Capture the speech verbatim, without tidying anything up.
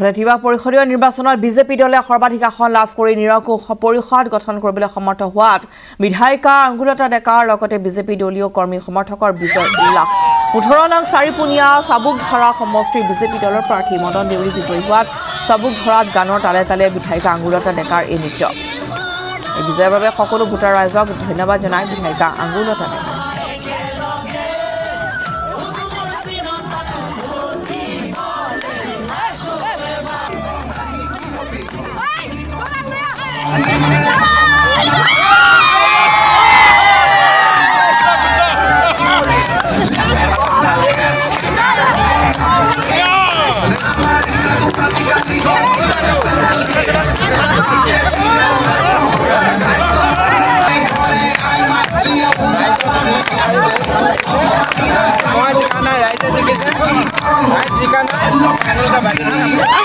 ফ্ৰেটিবা পৰিষদীয় নিৰ্বাচনত বিজেপি দলে সৰ্বাধিক আসন লাভ কৰি নিৰক পৰিষদ গঠন কৰিবলৈ সমৰ্থ হোৱাত বিধায়িকা অংগুলতা ডেকাৰ লগতে বিজেপি দলীয় কৰ্মী সমৰ্থকৰ বিজয় লাভ উঠৰ নং চাৰিপুনিয়া চাবুকধৰা সমষ্টিৰ বিজেপি দলৰ প্ৰাৰ্থী মদন দেউৰী বিজয় হোৱাত চাবুকধৰাত গানৰ তালে তালে বিধায়িকা অংগুলতা ডেকাৰ এই নৃত্য এই বিজয়ৰ বাবে সকলো ভোটাৰ ৰাইজক ধন্যবাদ জনাই বিধায়িকা অংগুলতা ডেকা I